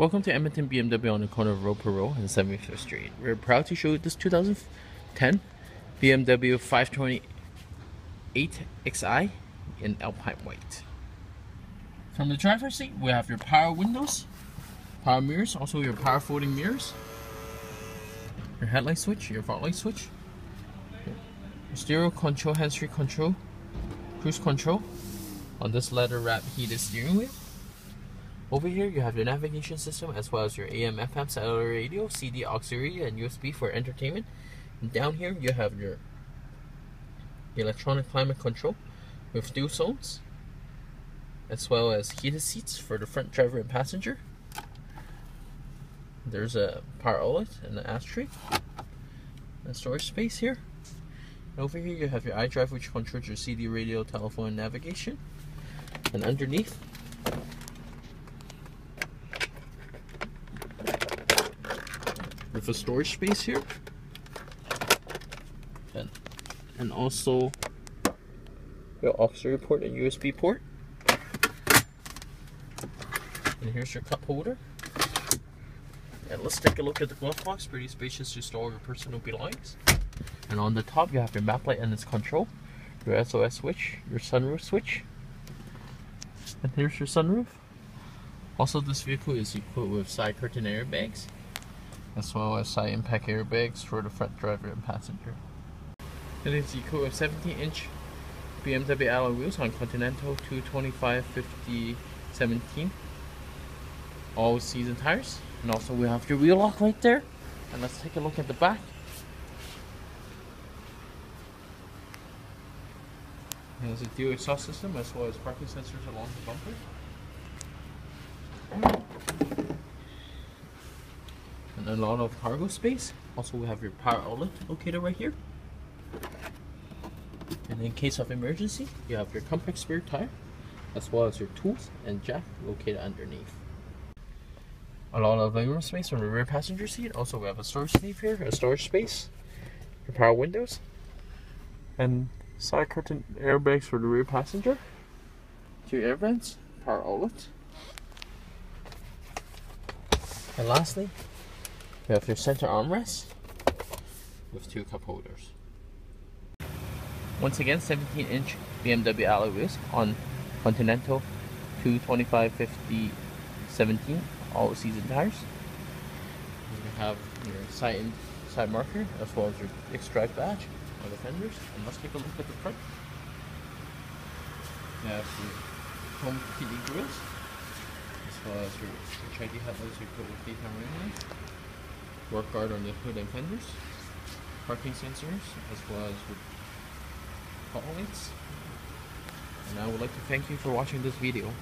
Welcome to Edmonton BMW on the corner of Roperot and 75th Street. We're proud to show you this 2010 BMW 528 Xi in Alpine White. From the driver's seat, we have your power windows, power mirrors, also your power folding mirrors, your headlight switch, your fog light switch, your stereo control, hands-free control, cruise control, on this leather wrap heated steering wheel. Over here, you have your navigation system as well as your AM, FM, satellite radio, CD, auxiliary, and USB for entertainment. And down here, you have your electronic climate control with dual zones, as well as heated seats for the front driver and passenger. There's a power outlet and an ashtray, and storage space here. And over here, you have your iDrive, which controls your CD, radio, telephone, and navigation. And underneath, with a storage space here, and also your auxiliary port and USB port. And here's your cup holder. And let's take a look at the glove box. Pretty spacious to store your personal belongings. And on the top, you have your map light and its control, your SOS switch, your sunroof switch, and here's your sunroof. Also, this vehicle is equipped with side curtain airbags, as well as side impact airbags for the front driver and passenger. It is equipped with 17-inch BMW alloy wheels on Continental 225/50/17 all-season tires. And also we have your wheel lock right there. And let's take a look at the back. There's a dual exhaust system as well as parking sensors along the bumper. And a lot of cargo space. Also, we have your power outlet located right here. And in case of emergency, you have your compact spare tire, as well as your tools and jack located underneath. A lot of legroom space on the rear passenger seat. Also, we have a storage sleeve here, a storage space, your power windows, and side curtain airbags for the rear passenger, two air vents, power outlet, and lastly, you have your center armrest with two cup holders. Once again, 17-inch BMW alloy wheels on Continental 225/50/17 all-season tires. You have your side marker as well as your X-Drive badge on the fenders. And let's take a look at the front. You have your chrome tinted grills as well as your HID headlights equipped with daytime running lights, work guard on the hood and fenders, parking sensors, as well as with spotlights. And I would like to thank you for watching this video.